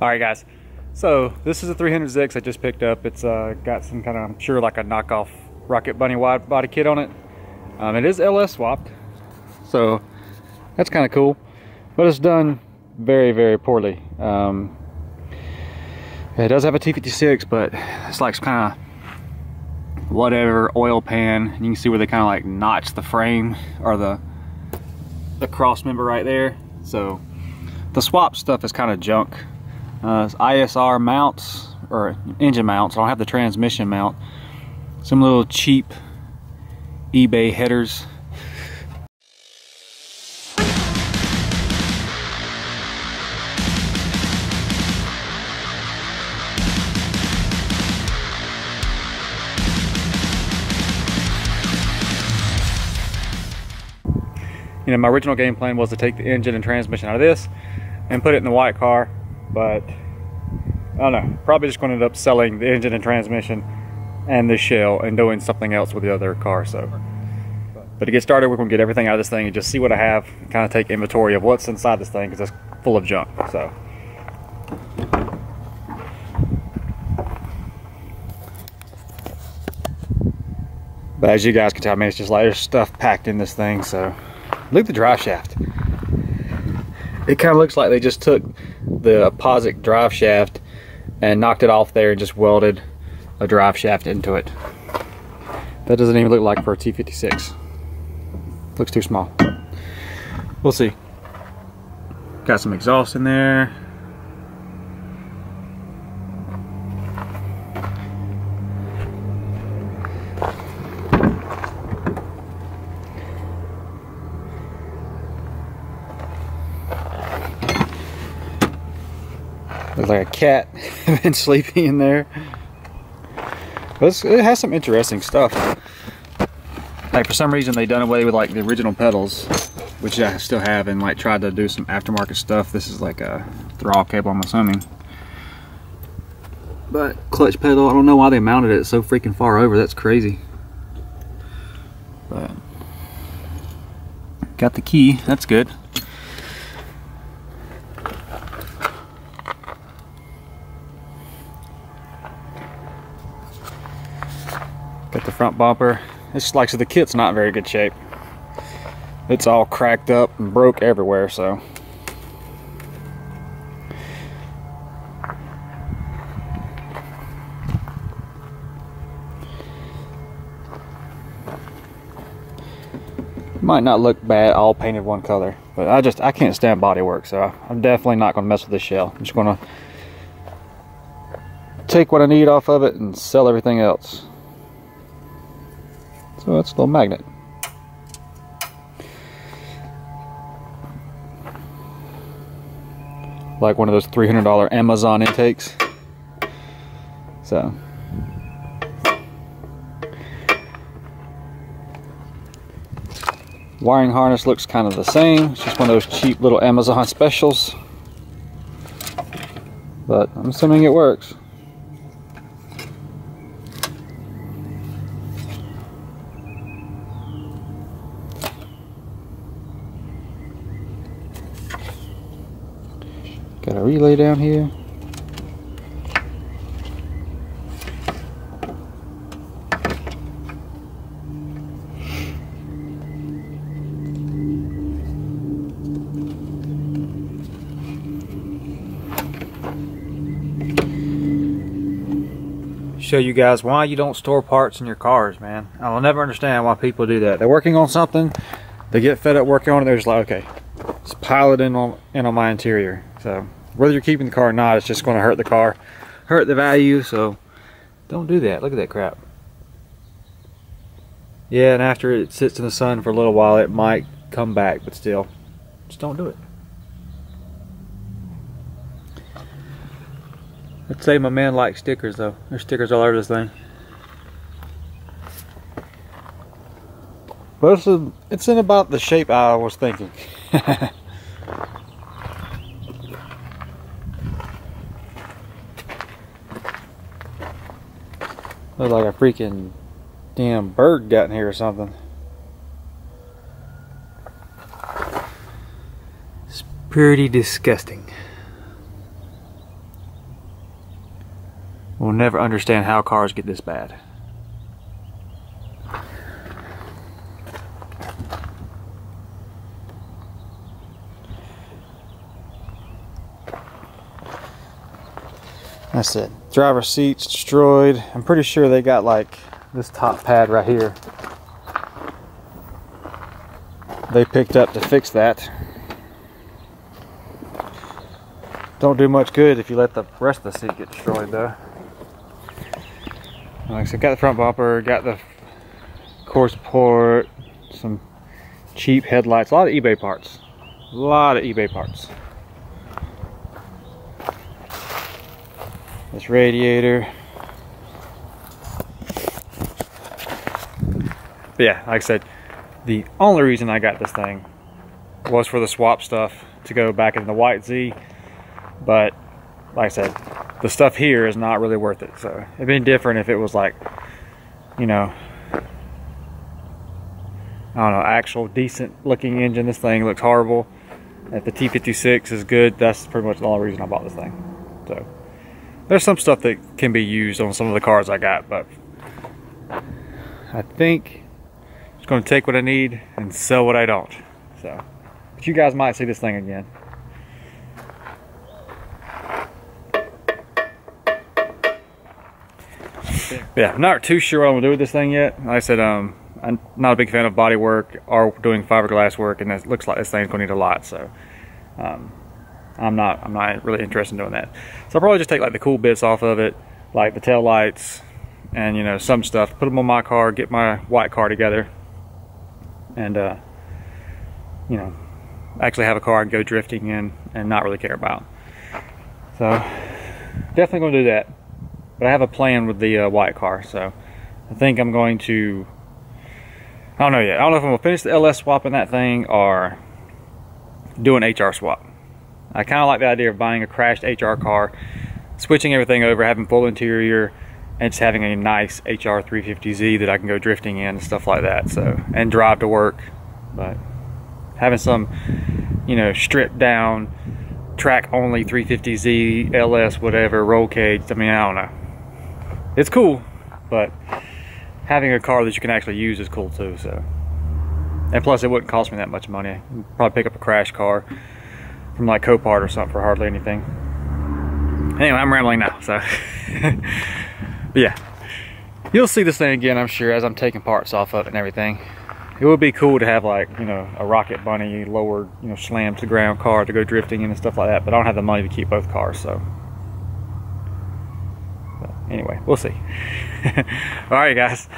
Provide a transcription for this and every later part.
All right, guys. So this is a 300Z I just picked up. It's got some kind of, I'm sure, like a knockoff Rocket Bunny wide body kit on it. It is LS swapped, so that's kind of cool. But it's done very, very poorly. It does have a T56, but it's like kind of whatever oil pan. You can see where they kind of like notch the frame or the cross member right there. So the swap stuff is kind of junk. It's ISR mounts or engine mounts. I don't have the transmission mount. Some little cheap eBay headers. You know, my original game plan was to take the engine and transmission out of this and put it in the white car, but I don't know, probably just going to end up selling the engine and transmission and the shell and doing something else with the other car. So, but to get started, we're going to get everything out of this thing and just see what I have, kind of take inventory of what's inside this thing, because it's full of junk. So but as you guys can tell, I mean, it's just like there's stuff packed in this thing. So look at the drive shaft. It kind of looks like they just took the POSIC drive shaft and knocked it off there and just welded a drive shaft into it. That doesn't even look like for a T56. Looks too small. We'll see. Got some exhaust in there. Looks like a cat been sleeping in there. But it has some interesting stuff. Like, for some reason they done away with like the original pedals, which I still have, and like tried to do some aftermarket stuff. This is like a throttle cable, I'm assuming. But clutch pedal, I don't know why they mounted it so freaking far over. That's crazy. But got the key. That's good. Got the front bumper. It's just like, so the kit's not in very good shape. It's all cracked up and broke everywhere, so. Might not look bad, all painted one color, but I can't stand bodywork, so I'm definitely not gonna mess with this shell. I'm just gonna take what I need off of it and sell everything else. So that's a little magnet. Like one of those $300 Amazon intakes. So wiring harness looks kind of the same. It's just one of those cheap little Amazon specials. But I'm assuming it works. Got a relay down here. Show you guys why you don't store parts in your cars, man. I'll never understand why people do that. They're working on something, they get fed up working on it, they're just like, okay, let's pile it in on my interior. So whether you're keeping the car or not, it's just going to hurt the car, hurt the value, so don't do that. Look at that crap. Yeah, and after it sits in the sun for a little while, it might come back, but still, just don't do it. I'd say my man likes stickers, though. There's stickers all over this thing. Well, it's in about the shape I was thinking. Looks like a freaking damn bird got in here or something. It's pretty disgusting. We'll never understand how cars get this bad. That's it. Driver's seat's destroyed. I'm pretty sure they got like this top pad right here. They picked up to fix that. Don't do much good if you let the rest of the seat get destroyed though. Like I said, got the front bumper, got the course port, some cheap headlights, a lot of eBay parts. A lot of eBay parts. This radiator. But yeah, like I said, the only reason I got this thing was for the swap stuff to go back into the white Z. But like I said, the stuff here is not really worth it. So it'd been different if it was like, you know, I don't know, actual decent looking engine. This thing looks horrible. If the T56 is good, that's pretty much the only reason I bought this thing. So there's some stuff that can be used on some of the cars I got, but I think I'm just gonna take what I need and sell what I don't. So, but you guys might see this thing again. Yeah, I'm not too sure what I'm gonna do with this thing yet. Like I said, I'm not a big fan of body work or doing fiberglass work, and it looks like this thing's gonna need a lot, so. I'm not really interested in doing that. So I'll probably just take like the cool bits off of it, like the tail lights and, you know, some stuff, put them on my car, get my white car together, and you know, actually have a car and go drifting in and not really care about. So definitely gonna do that. But I have a plan with the white car, so I think I'm going to, I don't know yet. I don't know if I'm gonna finish the LS swap in that thing or do an HR swap. I kind of like the idea of buying a crashed HR car, switching everything over, having full interior, and just having a nice HR 350Z that I can go drifting in and stuff like that. So, and drive to work, but having some, you know, stripped down, track only 350Z, LS, whatever, roll cage. I mean, I don't know. It's cool, but having a car that you can actually use is cool too. So, and plus, it wouldn't cost me that much money. I'd probably pick up a crash car from like Copart or something for hardly anything. Anyway, I'm rambling now, so. Yeah, you'll see this thing again, I'm sure, as I'm taking parts off of it and everything. It would be cool to have, like, you know, a Rocket Bunny lowered, you know, slammed to the ground car to go drifting in and stuff like that, but I don't have the money to keep both cars, so. But anyway, we'll see. All right, guys,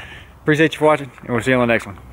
appreciate you for watching, and we'll see you on the next one.